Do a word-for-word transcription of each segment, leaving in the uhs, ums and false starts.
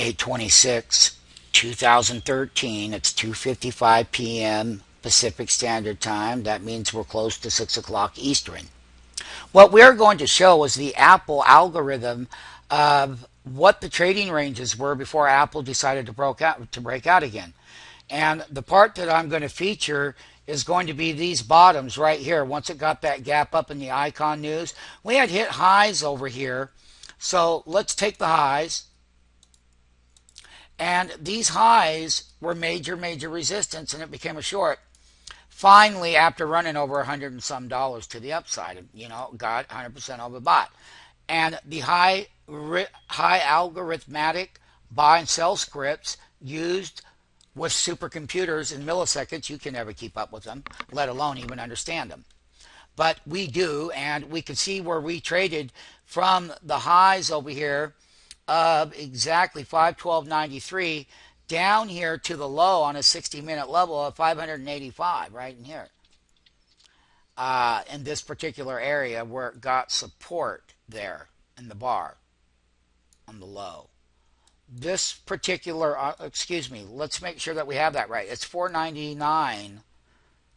eight twenty-six two thousand thirteen. It's two fifty-five p m Pacific Standard Time. That means we're close to six o'clock Eastern. What we're going to show is the Apple algorithm of what the trading ranges were before Apple decided to break out, to break out again. And the part that I'm going to feature is going to be these bottoms right here. Once it got that gap up in the icon news, we had hit highs over here. So let's take the highs. And these highs were major, major resistance, and it became a short. Finally, after running over a hundred and some dollars to the upside, you know, got one hundred percent overbought. And the high, high algorithmic buy and sell scripts used with supercomputers in milliseconds, you can never keep up with them, let alone even understand them. But we do, and we can see where we traded from the highs over here of exactly five twelve ninety-three down here to the low on a sixty minute level of five eighty-five right in here. Uh, in this particular area where it got support there in the bar on the low. This particular, uh, excuse me, let's make sure that we have that right. It's four ninety-nine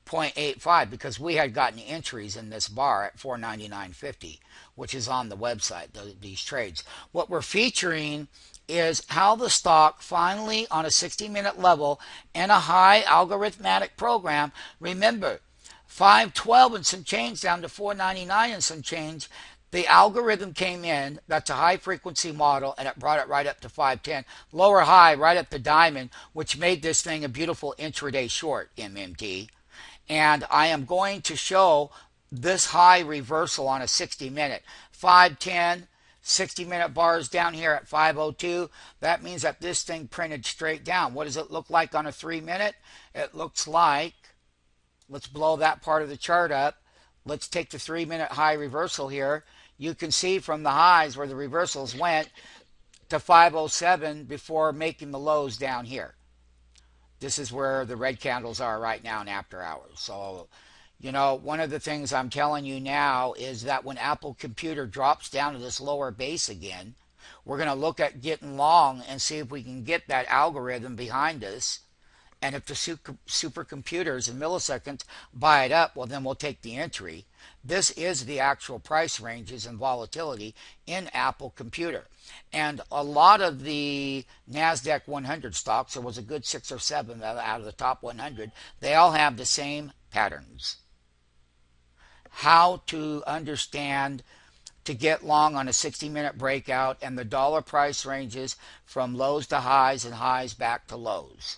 point eight five because we had gotten entries in this bar at four ninety-nine fifty, which is on the website, the, these trades. What we're featuring is how the stock finally on a sixty minute level in a high algorithmic program, remember, five twelve and some change down to four ninety-nine and some change, the algorithm came in, that's a high frequency model, and it brought it right up to five ten. Lower high, right up to diamond, which made this thing a beautiful intraday short, M M T. And I am going to show this high reversal on a sixty minute. five ten, sixty minute bars down here at five oh two. That means that this thing printed straight down. What does it look like on a three minute? It looks like, let's blow that part of the chart up. Let's take the three minute high reversal here. You can see from the highs where the reversals went to five oh seven before making the lows down here. This is where the red candles are right now in after hours. So, you know, one of the things I'm telling you now is that when Apple computer drops down to this lower base again, we're going to look at getting long and see if we can get that algorithm behind us. And if the supercomputers in milliseconds buy it up, well, then we'll take the entry. This is the actual price ranges and volatility in Apple computer. And a lot of the NASDAQ one hundred stocks, there was a good six or seven out of the top one hundred, they all have the same patterns. How to understand to get long on a sixty minute breakout and the dollar price ranges from lows to highs and highs back to lows.